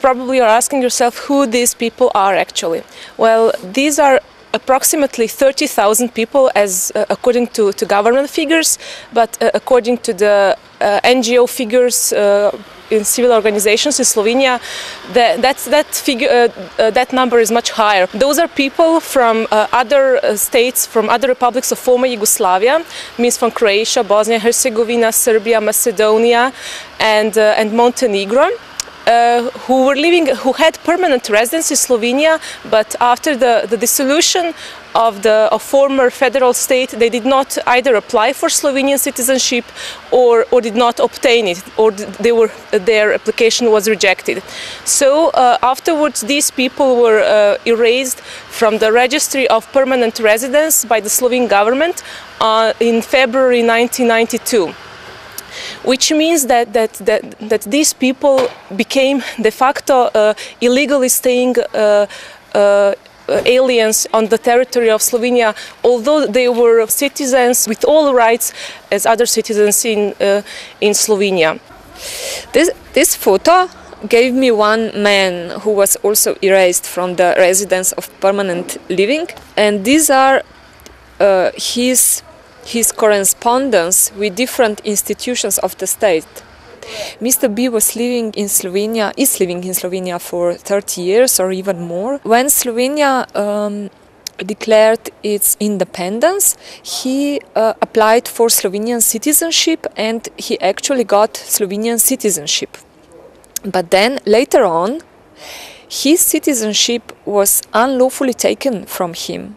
probably you're asking yourself who these people are actually. Well, these are approximately 30,000 people as according to government figures, but according to the NGO figures in civil organizations in Slovenia, that number is much higher. Those are people from other states, from other republics of former Yugoslavia, means from Croatia, Bosnia and Herzegovina, Serbia, Macedonia, and Montenegro. Who were living, who had permanent residence in Slovenia, but after the dissolution of the former federal state, they did not either apply for Slovenian citizenship or did not obtain it, or they were, their application was rejected. So afterwards these people were erased from the registry of permanent residence by the Slovene government in February 1992. Which means that these people became de facto illegally staying aliens on the territory of Slovenia, although they were citizens with all rights as other citizens in Slovenia. This photo gave me one man who was also erased from the residence of permanent living, and these are his correspondence with different institutions of the state. Mr. B was living in Slovenia, is living in Slovenia for 30 years or even more. When Slovenia declared its independence, he applied for Slovenian citizenship, and he actually got Slovenian citizenship. But then later on, his citizenship was unlawfully taken from him.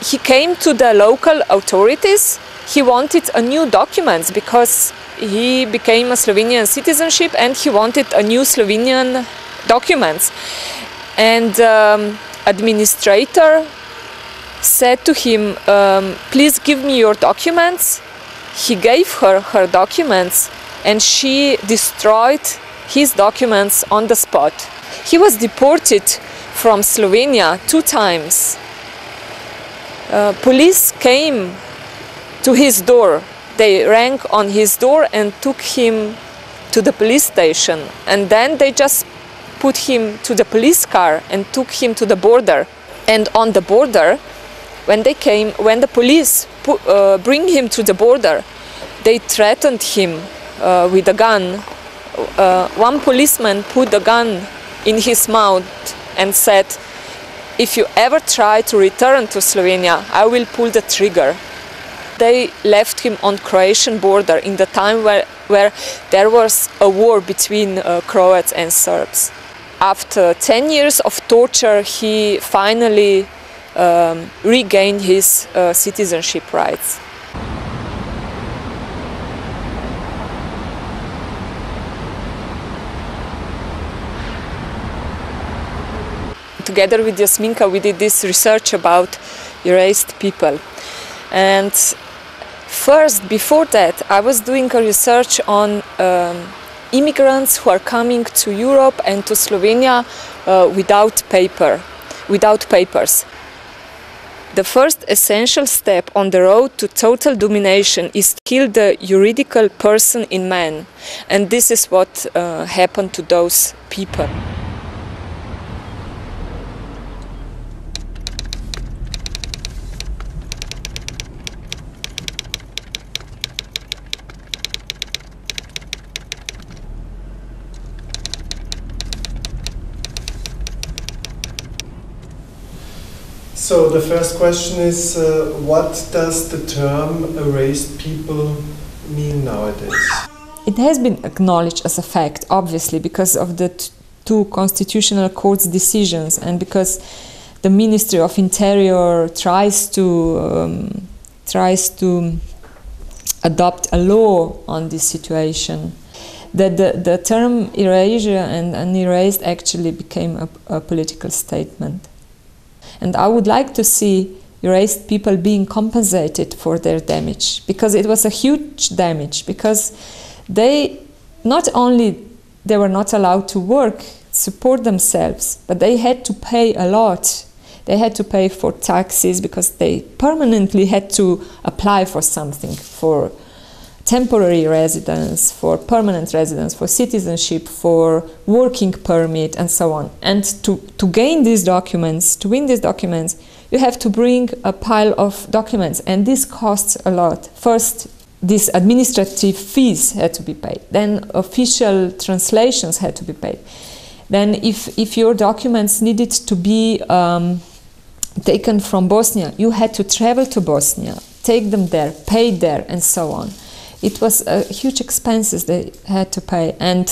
He came to the local authorities, he wanted a new document because he became a Slovenian citizenship, and he wanted a new Slovenian document. And administrator said to him, please give me your documents. He gave her her documents, and she destroyed his documents on the spot. He was deported from Slovenia 2 times. Police came to his door, they rang on his door and took him to the police station, and then they just put him to the police car and took him to the border. And on the border, when the police bring him to the border, they threatened him with a gun. One policeman put the gun in his mouth and said, "If you ever try to return to Slovenia, I will pull the trigger." They left him on Croatian border in the time where there was a war between Croats and Serbs. After 10 years of torture, he finally regained his citizenship rights. Together with Jasminka, we did this research about erased people. And first, before that, I was doing a research on immigrants who are coming to Europe and to Slovenia without papers. The first essential step on the road to total domination is to kill the juridical person in man. And this is what happened to those people. So the first question is, what does the term erased people mean nowadays? It has been acknowledged as a fact, obviously, because of the two constitutional courts decisions, and because the Ministry of Interior tries to adopt a law on this situation. That the term erasure and erased actually became a political statement. And I would like to see erased people being compensated for their damage, because it was a huge damage, because they were not allowed to work, support themselves, but they had to pay a lot. They had to pay for taxes because they permanently had to apply for something, for temporary residence, for permanent residence, for citizenship, for working permit, and so on. And to gain these documents, to win these documents, you have to bring a pile of documents, and this costs a lot. First, these administrative fees had to be paid, then official translations had to be paid. Then if your documents needed to be taken from Bosnia, you had to travel to Bosnia, take them there, pay there, and so on. It was huge expenses they had to pay, and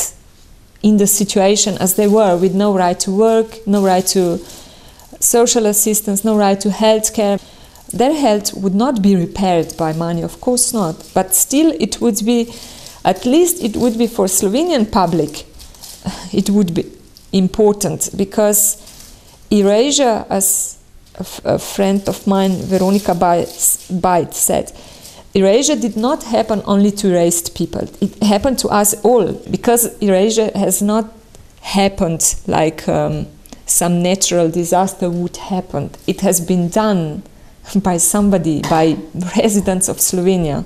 in the situation as they were, with no right to work, no right to social assistance, no right to health care, their health would not be repaired by money, of course not, but still it would be, at least it would be for Slovenian public, it would be important, because Erasure, as a friend of mine, Veronika Bajt, said, Erasure did not happen only to erased people. It happened to us all, because erasure has not happened like some natural disaster would happen. It has been done by somebody, by residents of Slovenia.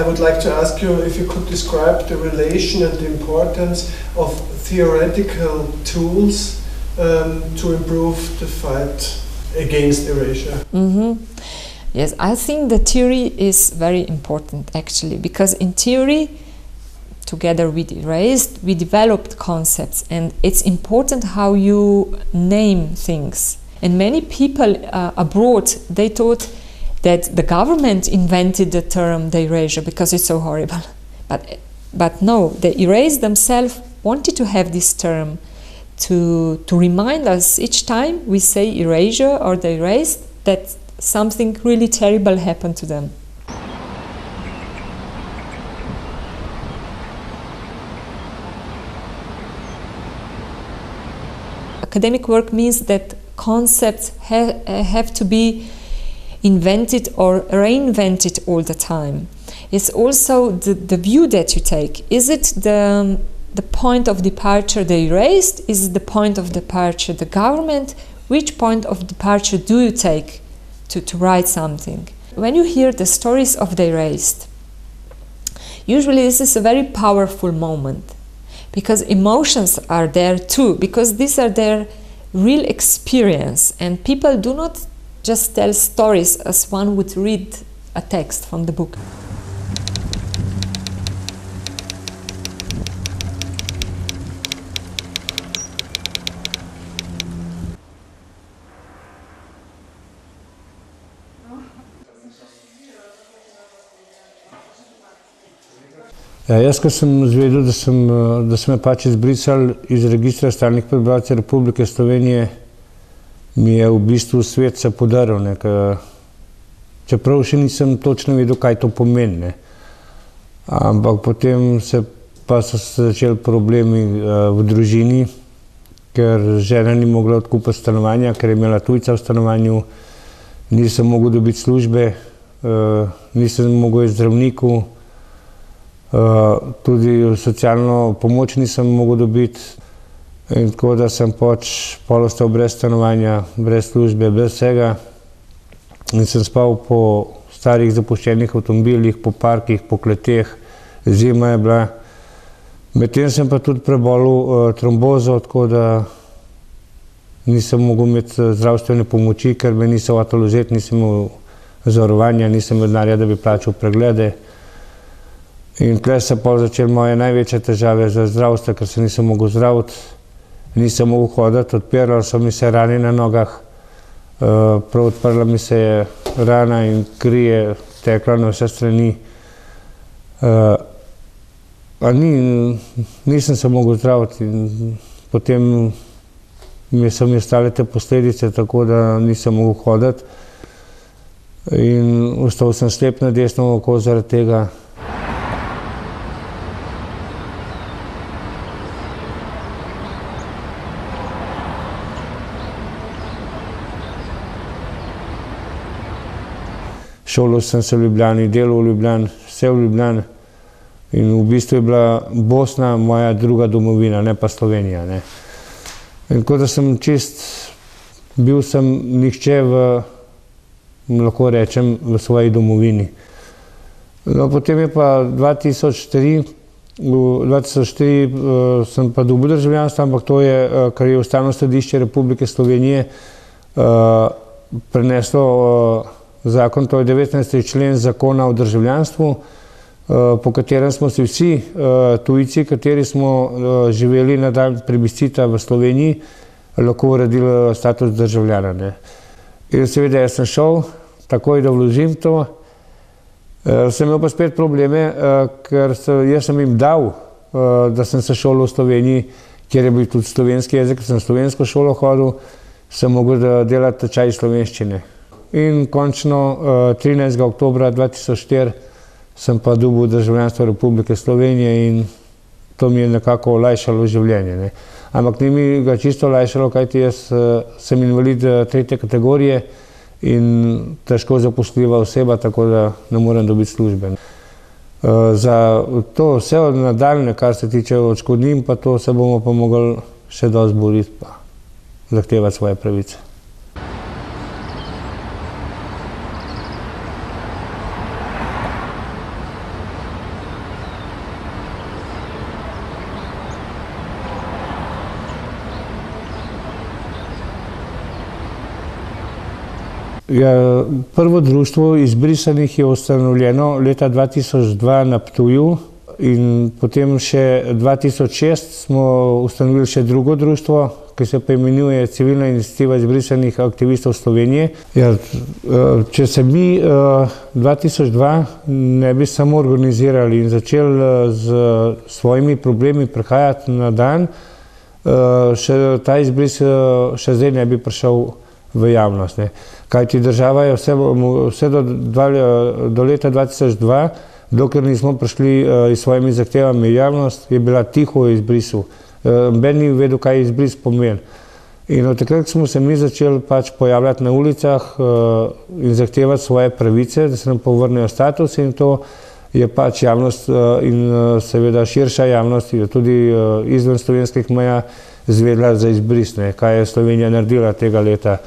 I would like to ask you if you could describe the relation and the importance of theoretical tools to improve the fight against erasure. Mm-hmm. Yes, I think the theory is very important, actually, because in theory, together with Erased, we developed concepts, and it's important how you name things. And many people abroad, they thought that the government invented the term the erasure because it's so horrible. But no, the Erased themselves wanted to have this term, to remind us each time we say erasure or the erased that something really terrible happened to them. Academic work means that concepts have to be invented or reinvented all the time. It's also the view that you take. Is it the point of departure the erased? Is it the point of departure the government? Which point of departure do you take to write something? When you hear the stories of the erased, usually this is a very powerful moment, because emotions are there too, because these are their real experience, and people do not just tell stories as one would read a text from the book. Ja, jaz, ko sem izvedel, da so me pač izbrisali iz registra stalnih prebivalcev Republike Slovenije, mi je v bistvu svet se podaril, ne, čeprav še nisem točno vedel, kaj to pomeni. Ampak potem so se začeli problemi v družini, ker žena ni mogla odkupiti stanovanja, ker je imela tujca v stanovanju, nisem mogel dobiti službe, nisem mogel iti k zdravniku, tudi socialno pomoč nisem mogel dobiti, in tako da sem pol ostal brez stanovanja, brez službe, brez vsega, in sem spal po starih zapuščenih avtomobilih, po parkih, po kleteh, zima je bila. Medtem sem pa tudi prebolel trombozo, tako da nisem mogel imeti zdravstvene pomoči, ker me niso hoteli vzeti, nisem imel zavarovanja, nisem imel denarja, da bi plačal preglede. In tukaj so pa začeli moje največje težave za zdravstvo, ker se nisem mogel zdraviti, nisem mogel hoditi, odpirali so mi se rane na nogah, prav odprla mi se je rana in kri je tekla na vse strani. Nisem se mogel zdraviti in potem so mi ostale te posledice, tako da nisem mogel hoditi. In ostal sem slep na desno oko zaradi tega. Šolil sem se v Ljubljani, delal v Ljubljani, vse v Ljubljani, in v bistvu je bila Bosna moja druga domovina, ne pa Slovenija. In tako da sem čist Bil sem nihče v, lahko rečem, v svoji domovini. Potem je pa 2004 sem pa dobil državljanstvo, ampak to je, kar je Ustavno sodišče Republike Slovenije preneslo zakon, to je 19. člen zakona o državljanstvu, po katerem smo si vsi tujci, kateri smo živeli na dan plebiscita v Sloveniji, lahko uredili status državljana. In seveda, jaz sem šel, takoj da vložim to. Sem imel pa spet probleme, ker jaz sem jim dal, da sem se šolil v Sloveniji, kjer je bil tudi slovenski jezik, sem slovensko šolo hodil, sem mogel delati tečaj slovenščine. In končno 13. oktobra 2004 sem pa dobil državljanstvo Republike Slovenije in to mi je nekako olajšalo življenje. Ampak ni mi ga čisto olajšalo, kajti jaz sem invalid tretje kategorije in težko zaposljiva oseba, tako da ne morem dobiti službe. Za to vse nadaljne, kar se tiče odškodnin, pa to se bomo pa mogli še dosti boriti pa zahtevati svoje pravice. Prvo društvo izbrisanih je ustanovljeno leta 2002 na Ptuju in potem še 2006 smo ustanovili še drugo društvo, ki se pa imenuje Civilna iniciativa izbrisanih aktivistov Slovenije. Če se mi 2002 ne bi samo organizirali in začeli z svojimi problemi prihajati na dan, ta izbris še zdaj ne bi prišel v javnost. Kajti država je vse do leta 2002, dokler nismo prišli s svojimi zahtevami javnost, je bila tiho o izbrisu. Ben ni vedel, kaj izbris pomeni. In od takrat smo se mi začeli pač pojavljati na ulicah in zahtevati svoje pravice, da se nam povrnejo status in to je pač javnost in seveda širša javnost, tudi izven slovenskih meja, izvedla za izbris, kaj je Slovenija naredila tega leta.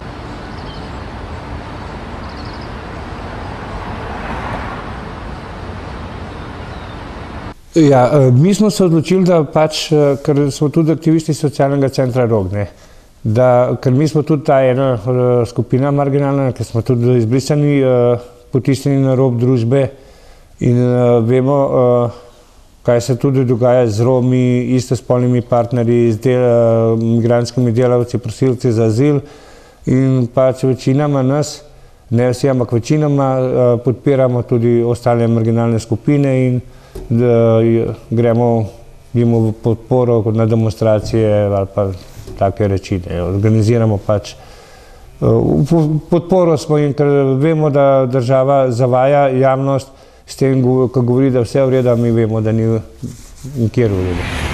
Mi smo se odločili, da pač, ker smo tudi aktivisti socialnega centra ROG, ker mi smo tudi ta ena skupina marginalna, ker smo tudi izbrisani, potisnjeni na rob družbe in vemo, kaj se tudi dogaja z Romi, istospolnimi partnerji, z migrantskimi delavci, prosilci za azil in pač večinoma nas, ne vsi, ampak večinoma podpiramo tudi ostale marginalne skupine in gremo jim v podporo na demonstracije ali pa take reči. Organiziramo pač podporo smo in ker vemo, da država zavaja javnost, s tem, ko govori, da vse v redu, mi vemo, da ni nikjer v redu.